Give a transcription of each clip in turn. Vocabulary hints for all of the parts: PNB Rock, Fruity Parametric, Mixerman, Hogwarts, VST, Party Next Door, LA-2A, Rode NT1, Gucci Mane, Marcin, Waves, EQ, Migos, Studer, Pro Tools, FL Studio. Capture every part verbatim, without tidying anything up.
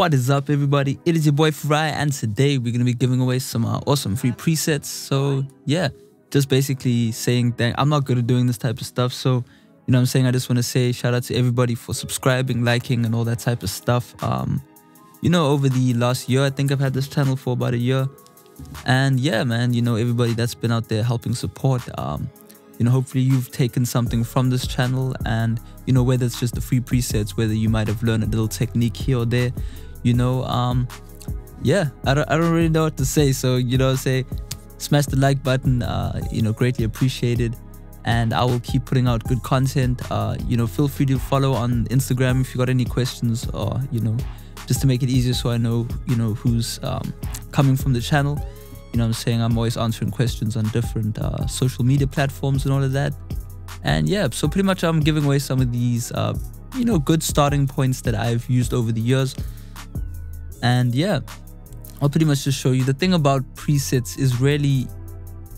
What is up, everybody? It is your boy Fry, and today we're gonna be giving away some uh, awesome free presets. So yeah, just basically saying that I'm not good at doing this type of stuff, so you know what I'm saying, I just want to say shout out to everybody for subscribing, liking, and all that type of stuff. Um you know, over the last year, I think I've had this channel for about a year, and yeah man, you know, everybody that's been out there helping support, um you know, hopefully you've taken something from this channel. And you know, whether it's just the free presets, whether you might have learned a little technique here or there, you know, um yeah, I don't, I don't really know what to say. So you know, say smash the like button, uh you know, greatly appreciated, and I will keep putting out good content. Uh you know, feel free to follow on Instagram if you got any questions, or you know, just to make it easier, so I know, you know, who's um coming from the channel. You know what I'm saying, I'm always answering questions on different uh, social media platforms and all of that. And yeah, so pretty much I'm giving away some of these, uh, you know, good starting points that I've used over the years. And yeah, I'll pretty much just show you. The thing about presets is really,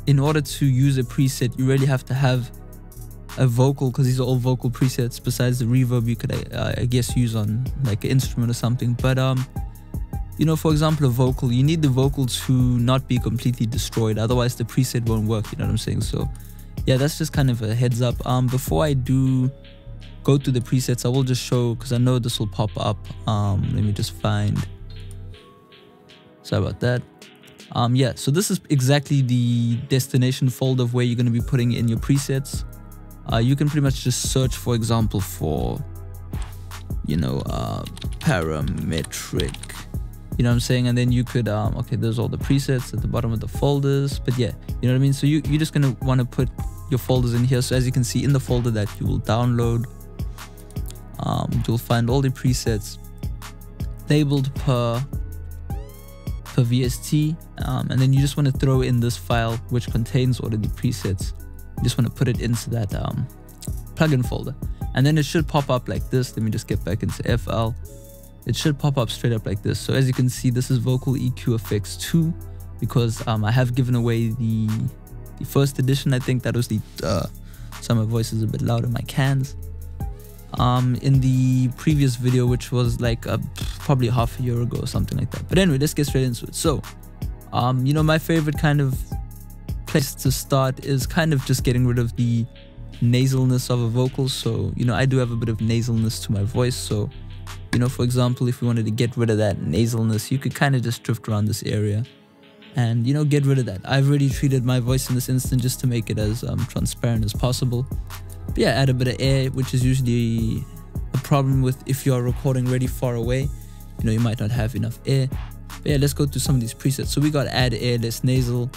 in order to use a preset, you really have to have a vocal, because these are all vocal presets besides the reverb you could, uh, I guess, use on like an instrument or something. But um. you know, for example, a vocal, you need the vocal to not be completely destroyed, otherwise the preset won't work, you know what I'm saying? So yeah, that's just kind of a heads up. Um, before I do go through the presets, I will just show, because I know this will pop up. Um, let me just find, sorry about that. Um, yeah, so this is exactly the destination folder of where you're going to be putting in your presets. Uh, you can pretty much just search, for example, for, you know, uh, parametric. You know what I'm saying? And then you could, um, okay, there's all the presets at the bottom of the folders, but yeah, you know what I mean? So you, you're just going to want to put your folders in here. So as you can see, in the folder that you will download, um, you'll find all the presets labeled per, per V S T. Um, and then you just want to throw in this file, which contains all of the presets. You just want to put it into that um, plugin folder. And then it should pop up like this. Let me just get back into F L. It should pop up straight up like this. So as you can see, this is vocal E Q effects two, because um, I have given away the, the first edition. I think that was the, uh, so my voice is a bit loud in my cans. Um, in the previous video, which was like a, probably half a year ago or something like that. But anyway, let's get straight into it. So, um, you know, my favorite kind of place to start is kind of just getting rid of the nasalness of a vocal. So, you know, I do have a bit of nasalness to my voice. So, you know, for example, if we wanted to get rid of that nasalness, you could kind of just drift around this area and, you know, get rid of that. I've already treated my voice in this instance just to make it as um, transparent as possible. But yeah, add a bit of air, which is usually a problem with if you're recording really far away. You know, you might not have enough air. But yeah, let's go through some of these presets. So we got add air, less nasal.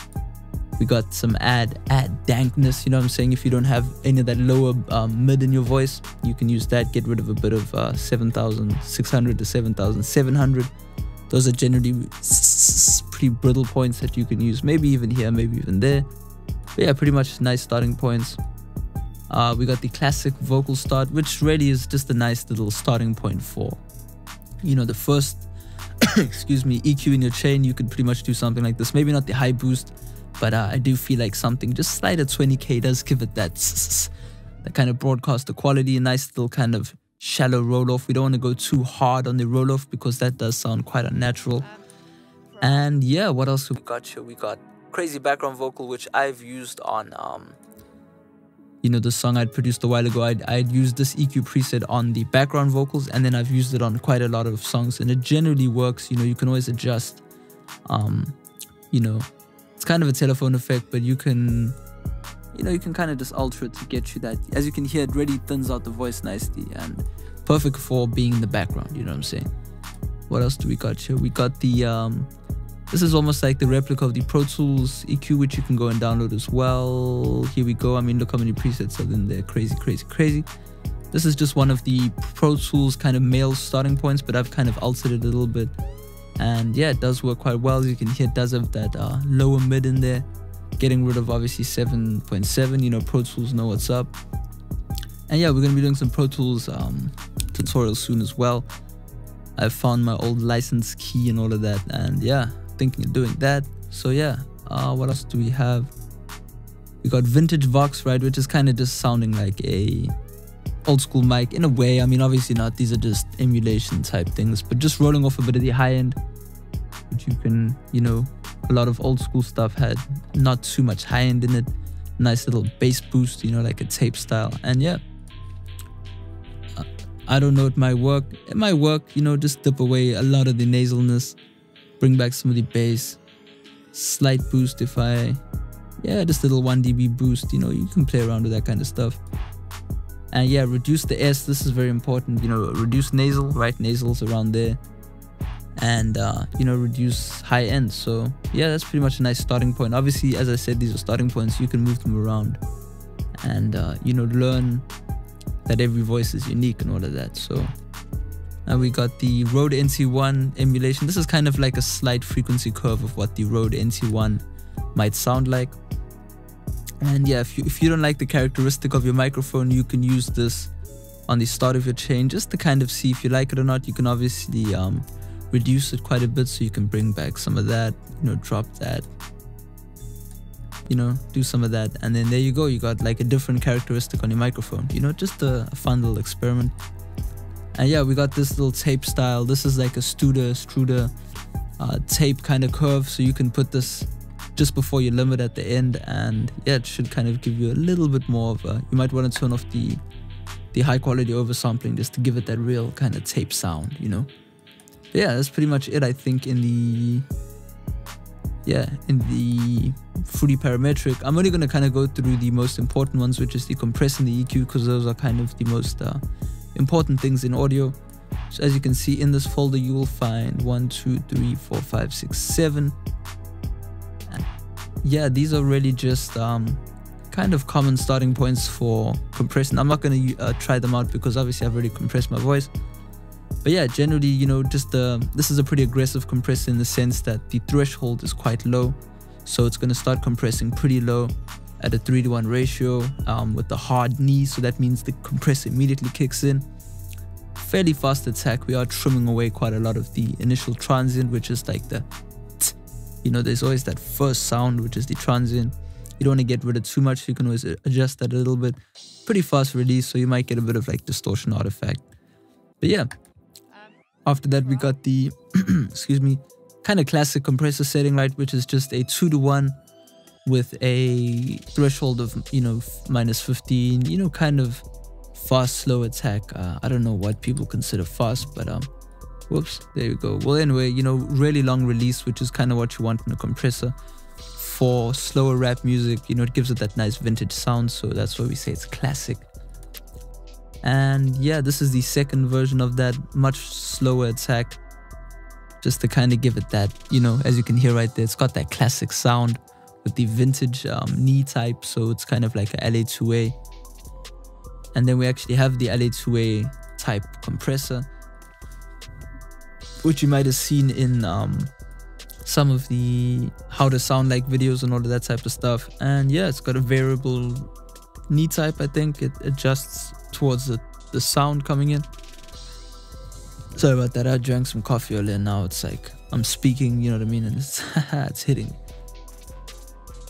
We got some add, add dankness. You know what I'm saying? If you don't have any of that lower um, mid in your voice, you can use that. Get rid of a bit of uh, seven thousand six hundred to seven thousand seven hundred. Those are generally pretty brittle points that you can use. Maybe even here, maybe even there. But yeah, pretty much nice starting points. Uh, we got the classic vocal start, which really is just a nice little starting point for, you know, the first, excuse me, E Q in your chain. You could pretty much do something like this. Maybe not the high boost, but uh, I do feel like something just slight at twenty K does give it that, that kind of broadcaster quality, a nice little kind of shallow roll-off. We don't want to go too hard on the roll-off because that does sound quite unnatural. And yeah, what else have we got here? We got crazy background vocal, which I've used on, um, you know, the song I'd produced a while ago. I'd, I'd used this E Q preset on the background vocals, and then I've used it on quite a lot of songs, and it generally works. You know, you can always adjust, um, you know, it's kind of a telephone effect, but you can, you know, you can kind of just alter it to get you that. As you can hear, it really thins out the voice nicely and perfect for being in the background, you know what I'm saying? What else do we got here? We got the, um, this is almost like the replica of the Pro Tools E Q, which you can go and download as well. Here we go. I mean, look how many presets are in there. Crazy, crazy, crazy. This is just one of the Pro Tools kind of male starting points, but I've kind of altered it a little bit. And yeah, it does work quite well. As you can hear, it does have that uh, lower mid in there. Getting rid of obviously seven point seven, you know, Pro Tools know what's up. And yeah, we're going to be doing some Pro Tools um, tutorials soon as well. I found my old license key and all of that. And yeah, thinking of doing that. So yeah, uh, what else do we have? We got vintage Vox, right? Which is kind of just sounding like a, old school mic in a way. I mean, obviously not, these are just emulation type things, but just rolling off a bit of the high end, which you can, you know, a lot of old school stuff had not too much high end in it. Nice little bass boost, you know, like a tape style. And yeah, I don't know, it might work. It might work, you know, just dip away a lot of the nasalness, bring back some of the bass, slight boost if I, yeah, just little one D B boost, you know, you can play around with that kind of stuff. And yeah, reduce the S, this is very important, you know, reduce nasal, right, nasal's around there. And, uh, you know, reduce high end. So yeah, that's pretty much a nice starting point. Obviously, as I said, these are starting points, you can move them around and, uh, you know, learn that every voice is unique and all of that. So now we got the Rode N T one emulation. This is kind of like a slight frequency curve of what the Rode N T one might sound like. And yeah, if you, if you don't like the characteristic of your microphone, you can use this on the start of your chain just to kind of see if you like it or not. You can obviously um, reduce it quite a bit, so you can bring back some of that, you know, drop that, you know, do some of that. And then there you go, you got like a different characteristic on your microphone, you know, just a, a fun little experiment. And yeah, we got this little tape style. This is like a Studer, Struder uh, tape kind of curve. So you can put this just before your limit at the end, and yeah, it should kind of give you a little bit more of a, you might want to turn off the, the high quality oversampling just to give it that real kind of tape sound, you know. But yeah, that's pretty much it, I think, in the, yeah, in the Fruity Parametric. I'm only going to kind of go through the most important ones, which is the compress and the E Q, because those are kind of the most uh, important things in audio. So as you can see in this folder, you will find one, two, three, four, five, six, seven. Yeah, these are really just um, kind of common starting points for compression. I'm not going to uh, try them out because obviously I've already compressed my voice. But yeah, generally, you know, just the, this is a pretty aggressive compressor in the sense that the threshold is quite low. So it's going to start compressing pretty low at a three to one ratio um, with the hard knee. So that means the compressor immediately kicks in. Fairly fast attack. We are trimming away quite a lot of the initial transient, which is like the, you know, there's always that first sound, which is the transient. You don't want to get rid of too much, so you can always adjust that a little bit. Pretty fast release, so you might get a bit of like distortion artifact. But yeah, after that we got the, excuse me, kind of classic compressor setting, right? Which is just a two to one with a threshold of, you know, minus fifteen, you know, kind of fast, slow attack. Uh, I don't know what people consider fast, but um, whoops, there you go. Well, anyway, you know, really long release, which is kind of what you want in a compressor for slower rap music. You know, it gives it that nice vintage sound. So that's why we say it's classic. And yeah, this is the second version of that, much slower attack, just to kind of give it that, you know, as you can hear right there, it's got that classic sound with the vintage um, knee type. So it's kind of like a L A two A. And then we actually have the L A two A type compressor, which you might have seen in um, some of the how to sound like videos and all of that type of stuff. And yeah, it's got a variable knee type, I think. It adjusts towards the, the sound coming in. Sorry about that, I drank some coffee earlier. Now it's like, I'm speaking, you know what I mean? And it's, it's hitting.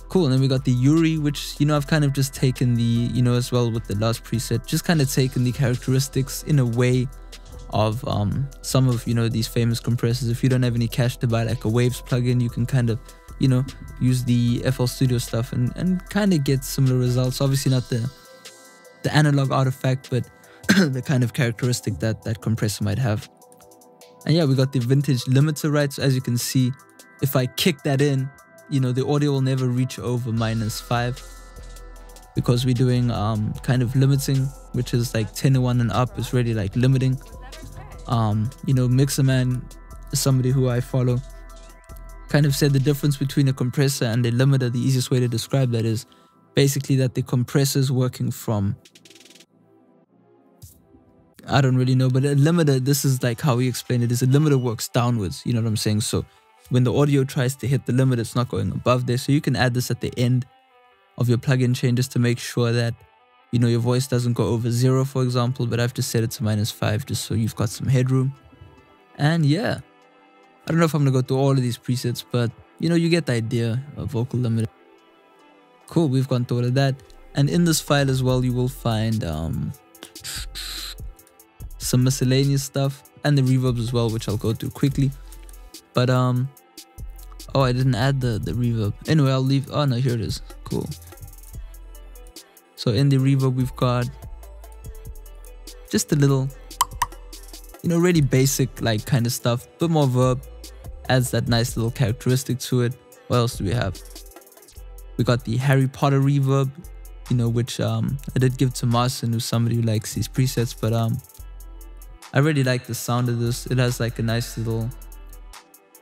Cool, and then we got the Yuri, which, you know, I've kind of just taken the, you know, as well with the last preset, just kind of taken the characteristics in a way of um, some of, you know, these famous compressors. If you don't have any cash to buy like a Waves plugin, you can kind of, you know, use the F L Studio stuff and, and kind of get similar results. Obviously not the, the analog artifact, but the kind of characteristic that that compressor might have. And yeah, we got the vintage limiter, right? So as you can see, if I kick that in, you know, the audio will never reach over minus five because we're doing um, kind of limiting, which is like ten to one and up is really like limiting. Um, you know, Mixerman is somebody who I follow, kind of said the difference between a compressor and a limiter, the easiest way to describe that is basically that the compressor is working from, I don't really know, but a limiter, this is like how he explained it, is a limiter works downwards, you know what I'm saying? So when the audio tries to hit the limit, it's not going above there. So you can add this at the end of your plugin chain just to make sure that, you know, your voice doesn't go over zero, for example, but I've just set it to minus five just so you've got some headroom. And yeah, I don't know if I'm going to go through all of these presets, but you know, you get the idea of vocal limiter. Cool, we've gone through all of that. And in this file as well, you will find um, some miscellaneous stuff, and the reverbs as well, which I'll go through quickly. But um oh, I didn't add the the reverb. Anyway, I'll leave. Oh no, here it is. Cool. So in the reverb, we've got just a little, you know, really basic like kind of stuff, but more verb, adds that nice little characteristic to it. What else do we have? We got the Harry Potter reverb, you know, which um I did give to Marcin, who's somebody who likes these presets, but um I really like the sound of this. It has like a nice little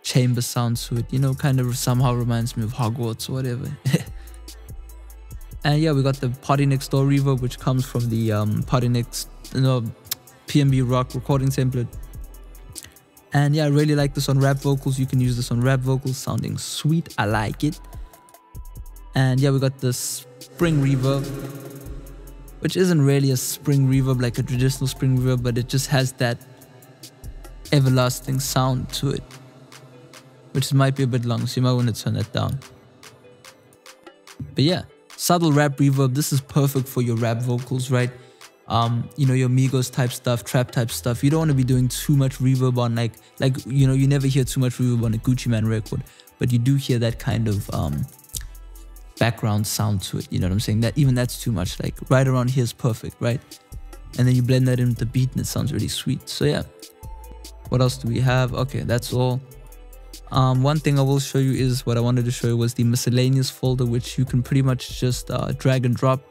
chamber sound to it, you know, kind of somehow reminds me of Hogwarts or whatever. And yeah, we got the Party Next Door reverb, which comes from the um Party Next, you know, P N B Rock recording template. And yeah, I really like this on rap vocals. You can use this on rap vocals, sounding sweet. I like it. And yeah, we got the spring reverb, which isn't really a spring reverb, like a traditional spring reverb, but it just has that everlasting sound to it, which might be a bit long, so you might want to turn that down. But yeah, subtle rap reverb. This is perfect for your rap vocals, right? Um, you know, your Migos type stuff, trap type stuff. You don't want to be doing too much reverb on like, like, you know, you never hear too much reverb on a Gucci Mane record, but you do hear that kind of um, background sound to it. You know what I'm saying? That even that's too much. Like right around here is perfect, right? And then you blend that in with the beat and it sounds really sweet. So yeah, what else do we have? Okay, that's all. Um, one thing I will show you is what I wanted to show you was the miscellaneous folder, which you can pretty much just uh, drag and drop.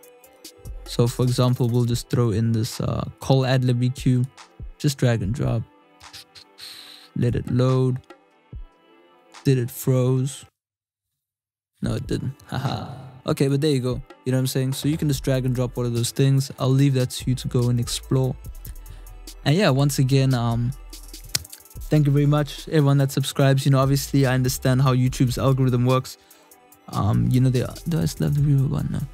So for example, we'll just throw in this uh, Cole Adlib E Q, just drag and drop, let it load. Did it froze? No, it didn't, haha. Okay, but there you go, you know what I'm saying? So you can just drag and drop one of those things. I'll leave that to you to go and explore. And yeah, once again, um, thank you very much, everyone that subscribes. You know, obviously I understand how YouTube's algorithm works. Um, you know, they are, do I still have the real one now?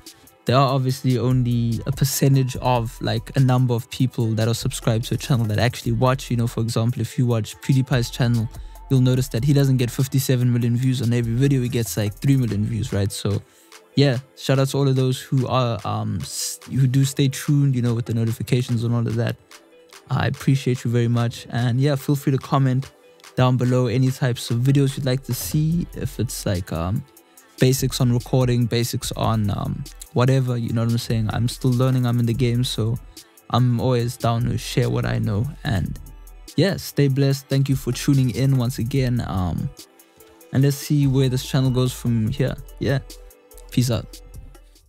There are obviously only a percentage of like a number of people that are subscribed to a channel that actually watch. You know, for example, if you watch PewDiePie's channel, you'll notice that he doesn't get fifty-seven million views on every video. He gets like three million views, right? So yeah, shout out to all of those who are, um, who do stay tuned, you know, with the notifications and all of that. I appreciate you very much. And yeah, feel free to comment down below any types of videos you'd like to see. If it's like, um, basics on recording, basics on um, whatever, you know what I'm saying? I'm still learning, I'm in the game, so I'm always down to share what I know. And yeah, stay blessed. Thank you for tuning in once again. Um, and let's see where this channel goes from here. Yeah, peace out.